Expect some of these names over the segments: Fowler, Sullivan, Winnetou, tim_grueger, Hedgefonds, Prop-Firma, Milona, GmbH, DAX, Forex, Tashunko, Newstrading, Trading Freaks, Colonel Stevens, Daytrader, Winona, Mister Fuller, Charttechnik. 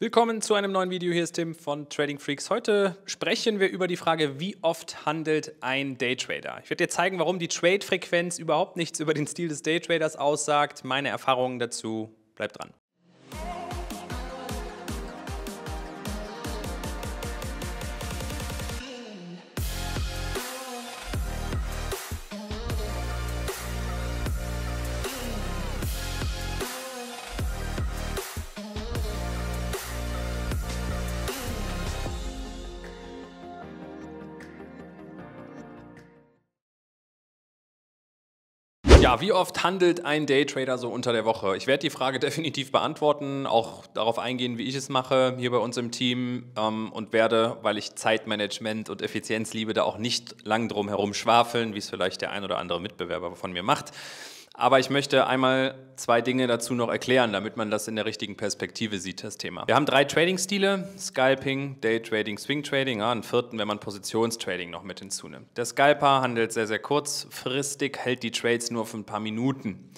Willkommen zu einem neuen Video, hier ist Tim von Trading Freaks. Heute sprechen wir über die Frage, wie oft handelt ein Daytrader? Ich werde dir zeigen, warum die Trade-Frequenz überhaupt nichts über den Stil des Daytraders aussagt. Meine Erfahrungen dazu, bleibt dran. Ja, wie oft handelt ein Daytrader so unter der Woche? Ich werde die Frage definitiv beantworten, auch darauf eingehen, wie ich es mache, hier bei uns im Team und werde, weil ich Zeitmanagement und Effizienz liebe, da auch nicht lang drum herum schwafeln, wie es vielleicht der ein oder andere Mitbewerber von mir macht. Aber ich möchte einmal zwei Dinge dazu noch erklären, damit man das in der richtigen Perspektive sieht, das Thema. Wir haben drei Trading-Stile, Scalping, Daytrading, Swingtrading, einen vierten, wenn man Positionstrading noch mit hinzunimmt. Der Scalper handelt sehr, sehr kurzfristig, hält die Trades nur für ein paar Minuten.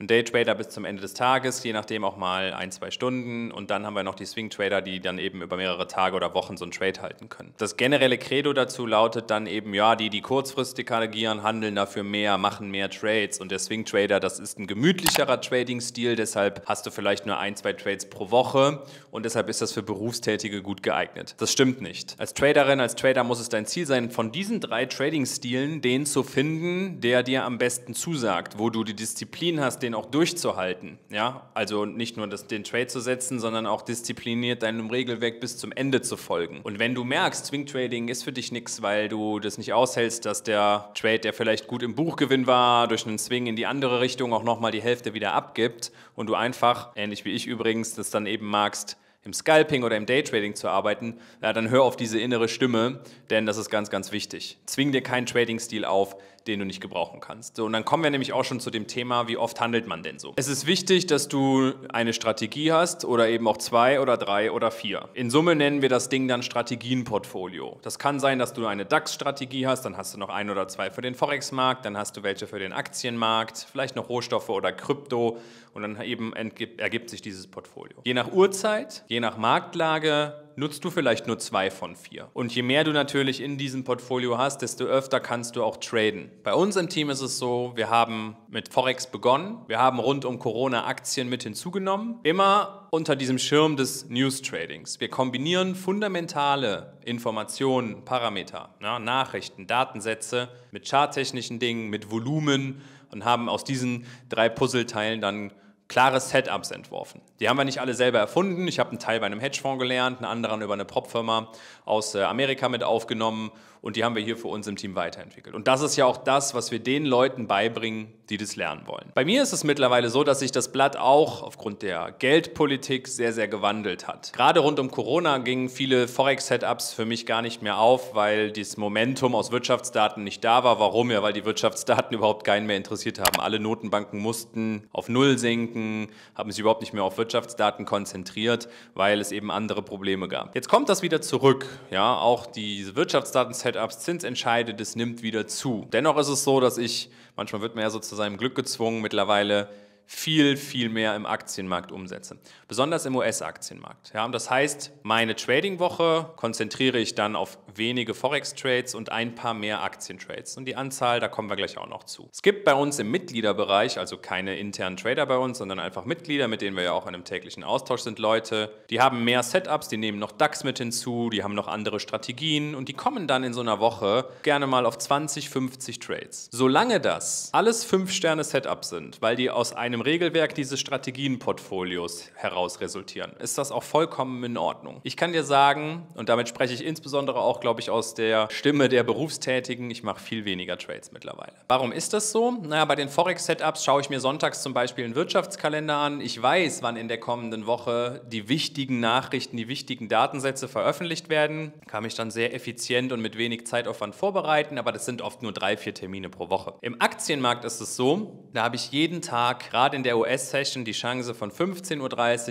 Ein Daytrader bis zum Ende des Tages, je nachdem auch mal ein, zwei Stunden. Und dann haben wir noch die Swing-Trader, die dann eben über mehrere Tage oder Wochen so einen Trade halten können. Das generelle Credo dazu lautet dann eben, ja, die kurzfristig agieren, handeln dafür mehr, machen mehr Trades. Und der Swing-Trader, das ist ein gemütlicherer Trading-Stil, deshalb hast du vielleicht nur ein, zwei Trades pro Woche und deshalb ist das für Berufstätige gut geeignet. Das stimmt nicht. Als Traderin, als Trader muss es dein Ziel sein, von diesen drei Trading-Stilen den zu finden, der dir am besten zusagt, wo du die Disziplin hast, den auch durchzuhalten. Ja? Also nicht nur den Trade zu setzen, sondern auch diszipliniert deinem Regelwerk bis zum Ende zu folgen. Und wenn du merkst, Swing Trading ist für dich nichts, weil du das nicht aushältst, dass der Trade, der vielleicht gut im Buchgewinn war, durch einen Swing in die andere Richtung auch nochmal die Hälfte wieder abgibt und du einfach, ähnlich wie ich übrigens, das dann eben magst, im Scalping oder im Daytrading zu arbeiten, ja, dann hör auf diese innere Stimme, denn das ist ganz, ganz wichtig. Zwing dir keinen Trading-Stil auf, den du nicht gebrauchen kannst. So, und dann kommen wir nämlich auch schon zu dem Thema, wie oft handelt man denn so? Es ist wichtig, dass du eine Strategie hast oder eben auch zwei oder drei oder vier. In Summe nennen wir das Ding dann Strategienportfolio. Das kann sein, dass du eine DAX-Strategie hast, dann hast du noch ein oder zwei für den Forex-Markt, dann hast du welche für den Aktienmarkt, vielleicht noch Rohstoffe oder Krypto und dann eben ergibt sich dieses Portfolio. Je nach Uhrzeit, je nach Marktlage nutzt du vielleicht nur zwei von vier. Und je mehr du natürlich in diesem Portfolio hast, desto öfter kannst du auch traden. Bei uns im Team ist es so, wir haben mit Forex begonnen, wir haben rund um Corona Aktien mit hinzugenommen, immer unter diesem Schirm des Newstradings. Wir kombinieren fundamentale Informationen, Parameter, Nachrichten, Datensätze mit charttechnischen Dingen, mit Volumen und haben aus diesen drei Puzzleteilen dann klare Setups entworfen. Die haben wir nicht alle selber erfunden. Ich habe einen Teil bei einem Hedgefonds gelernt, einen anderen über eine Prop-Firma aus Amerika mit aufgenommen und die haben wir hier für uns im Team weiterentwickelt. Und das ist ja auch das, was wir den Leuten beibringen, die das lernen wollen. Bei mir ist es mittlerweile so, dass sich das Blatt auch aufgrund der Geldpolitik sehr, sehr gewandelt hat. Gerade rund um Corona gingen viele Forex-Setups für mich gar nicht mehr auf, weil das Momentum aus Wirtschaftsdaten nicht da war. Warum? Ja, weil die Wirtschaftsdaten überhaupt keinen mehr interessiert haben. Alle Notenbanken mussten auf Null sinken, haben sich überhaupt nicht mehr auf Wirtschaftsdaten konzentriert, weil es eben andere Probleme gab. Jetzt kommt das wieder zurück. Ja, auch diese Wirtschaftsdaten-Setups, Zinsentscheide, das nimmt wieder zu. Dennoch ist es so, dass ich, manchmal wird man ja so zu seinem Glück gezwungen, mittlerweile viel, viel mehr im Aktienmarkt umsetze. Besonders im US-Aktienmarkt. Ja, und das heißt, meine Trading-Woche konzentriere ich dann auf wenige Forex-Trades und ein paar mehr Aktien-Trades. Und die Anzahl, da kommen wir gleich auch noch zu. Es gibt bei uns im Mitgliederbereich, also keine internen Trader bei uns, sondern einfach Mitglieder, mit denen wir ja auch in einem täglichen Austausch sind, Leute, die haben mehr Setups, die nehmen noch DAX mit hinzu, die haben noch andere Strategien und die kommen dann in so einer Woche gerne mal auf 20, 50 Trades. Solange das alles 5-Sterne-Setups sind, weil die aus einem Regelwerk dieses Strategienportfolios heraus resultieren, ist das auch vollkommen in Ordnung. Ich kann dir sagen, und damit spreche ich insbesondere auch, glaube ich, aus der Stimme der Berufstätigen, ich mache viel weniger Trades mittlerweile. Warum ist das so? Naja, bei den Forex-Setups schaue ich mir sonntags zum Beispiel einen Wirtschaftskalender an. Ich weiß, wann in der kommenden Woche die wichtigen Nachrichten, die wichtigen Datensätze veröffentlicht werden. Kann mich dann sehr effizient und mit wenig Zeitaufwand vorbereiten, aber das sind oft nur 3, 4 Termine pro Woche. Im Aktienmarkt ist es so, da habe ich jeden Tag gerade in der US-Session die Chance von 15:30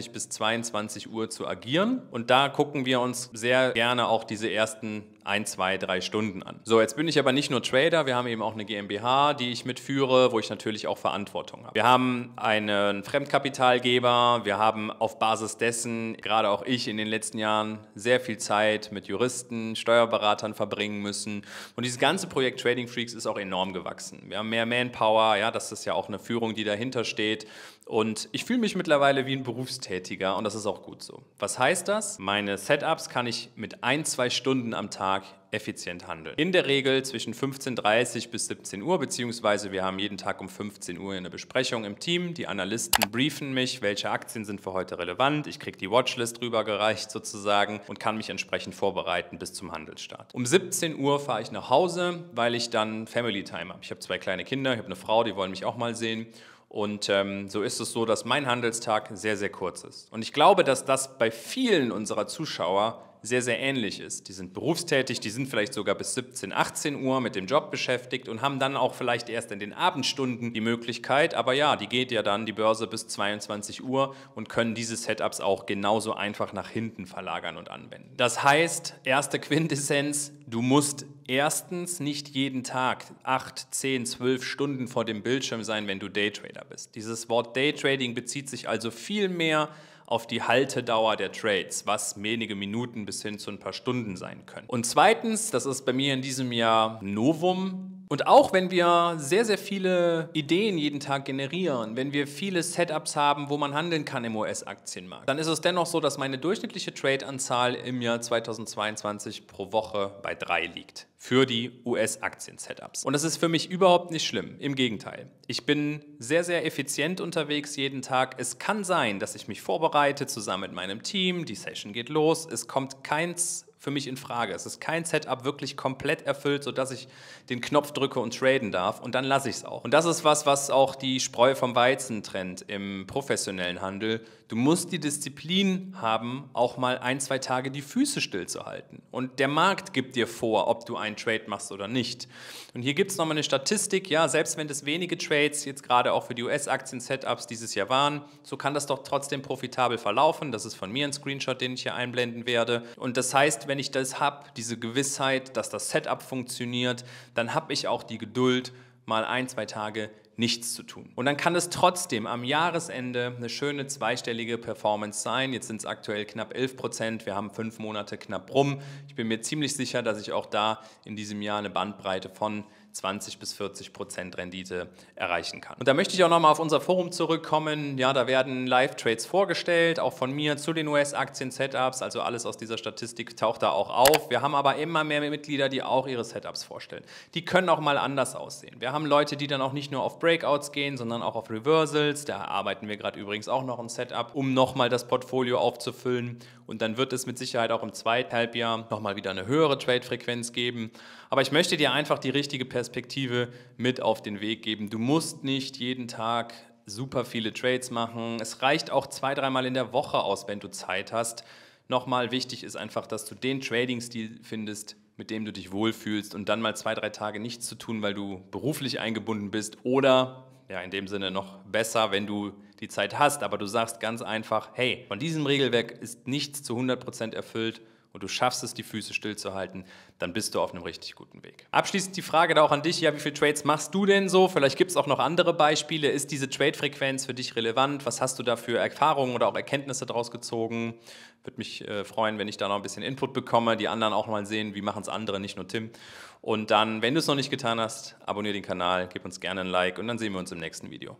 Uhr bis 22 Uhr zu agieren. Und da gucken wir uns sehr gerne auch diese ersten ein, zwei, drei Stunden an. So, jetzt bin ich aber nicht nur Trader, wir haben eben auch eine GmbH, die ich mitführe, wo ich natürlich auch Verantwortung habe. Wir haben einen Fremdkapitalgeber, wir haben auf Basis dessen, gerade auch ich in den letzten Jahren, sehr viel Zeit mit Juristen, Steuerberatern verbringen müssen. Und dieses ganze Projekt Trading Freaks ist auch enorm gewachsen. Wir haben mehr Manpower, ja, das ist ja auch eine Führung, die dahinter steht. Und ich fühle mich mittlerweile wie ein Berufstätiger und das ist auch gut so. Was heißt das? Meine Setups kann ich mit ein, zwei Stunden am Tag effizient handeln. In der Regel zwischen 15:30 bis 17 Uhr, beziehungsweise wir haben jeden Tag um 15 Uhr eine Besprechung im Team. Die Analysten briefen mich, welche Aktien sind für heute relevant. Ich kriege die Watchlist rübergereicht sozusagen und kann mich entsprechend vorbereiten bis zum Handelsstart. Um 17 Uhr fahre ich nach Hause, weil ich dann Family Time habe. Ich habe zwei kleine Kinder, ich habe eine Frau, die wollen mich auch mal sehen. Und so ist es so, dass mein Handelstag sehr, sehr kurz ist. Und ich glaube, dass das bei vielen unserer Zuschauer sehr, sehr ähnlich ist. Die sind berufstätig, die sind vielleicht sogar bis 17, 18 Uhr mit dem Job beschäftigt und haben dann auch vielleicht erst in den Abendstunden die Möglichkeit, aber ja, die geht ja dann die Börse bis 22 Uhr und können diese Setups auch genauso einfach nach hinten verlagern und anwenden. Das heißt, erste Quintessenz, du musst erstens nicht jeden Tag 8, 10, 12 Stunden vor dem Bildschirm sein, wenn du Daytrader bist. Dieses Wort Daytrading bezieht sich also viel mehr auf die Haltedauer der Trades, was wenige Minuten bis hin zu ein paar Stunden sein können. Und zweitens, das ist bei mir in diesem Jahr Novum, und auch wenn wir sehr, sehr viele Ideen jeden Tag generieren, wenn wir viele Setups haben, wo man handeln kann im US-Aktienmarkt, dann ist es dennoch so, dass meine durchschnittliche Trade-Anzahl im Jahr 2022 pro Woche bei 3 liegt für die US-Aktien-Setups. Und das ist für mich überhaupt nicht schlimm, im Gegenteil. Ich bin sehr, sehr effizient unterwegs jeden Tag. Es kann sein, dass ich mich vorbereite zusammen mit meinem Team, die Session geht los, es kommt keins für mich in Frage. Es ist kein Setup wirklich komplett erfüllt, sodass ich den Knopf drücke und traden darf und dann lasse ich es auch. Und das ist was, was auch die Spreu vom Weizen trennt im professionellen Handel. Du musst die Disziplin haben, auch mal ein, zwei Tage die Füße stillzuhalten. Und der Markt gibt dir vor, ob du einen Trade machst oder nicht. Und hier gibt es nochmal eine Statistik, ja, selbst wenn es wenige Trades jetzt gerade auch für die US-Aktien-Setups dieses Jahr waren, so kann das doch trotzdem profitabel verlaufen. Das ist von mir ein Screenshot, den ich hier einblenden werde. Und das heißt, wenn ich das habe, diese Gewissheit, dass das Setup funktioniert, dann habe ich auch die Geduld, mal ein, zwei Tage nichts zu tun. Und dann kann es trotzdem am Jahresende eine schöne zweistellige Performance sein. Jetzt sind es aktuell knapp 11%, wir haben 5 Monate knapp rum. Ich bin mir ziemlich sicher, dass ich auch da in diesem Jahr eine Bandbreite von 20 bis 40% Rendite erreichen kann. Und da möchte ich auch nochmal auf unser Forum zurückkommen. Ja, da werden Live-Trades vorgestellt, auch von mir zu den US-Aktien-Setups, also alles aus dieser Statistik taucht da auch auf. Wir haben aber immer mehr Mitglieder, die auch ihre Setups vorstellen. Die können auch mal anders aussehen. Wir haben Leute, die dann auch nicht nur auf Breakouts gehen, sondern auch auf Reversals. Da arbeiten wir gerade übrigens auch noch ein Setup, um nochmal das Portfolio aufzufüllen. Und dann wird es mit Sicherheit auch im zweiten Halbjahr nochmal wieder eine höhere Trade-Frequenz geben. Aber ich möchte dir einfach die richtige Perspektive mit auf den Weg geben. Du musst nicht jeden Tag super viele Trades machen. Es reicht auch 2, 3 Mal in der Woche aus, wenn du Zeit hast. Nochmal wichtig ist einfach, dass du den Trading-Stil findest, mit dem du dich wohlfühlst und dann mal 2, 3 Tage nichts zu tun, weil du beruflich eingebunden bist oder, ja, in dem Sinne noch besser, wenn du die Zeit hast, aber du sagst ganz einfach, hey, von diesem Regelwerk ist nichts zu 100% erfüllt und du schaffst es, die Füße stillzuhalten, dann bist du auf einem richtig guten Weg. Abschließend die Frage da auch an dich, ja, wie viele Trades machst du denn so? Vielleicht gibt es auch noch andere Beispiele. Ist diese Trade-Frequenz für dich relevant? Was hast du da für Erfahrungen oder auch Erkenntnisse daraus gezogen? Würde mich freuen, wenn ich da noch ein bisschen Input bekomme, die anderen auch mal sehen, wie machen es andere, nicht nur Tim. Und dann, wenn du es noch nicht getan hast, abonniere den Kanal, gib uns gerne ein Like und dann sehen wir uns im nächsten Video.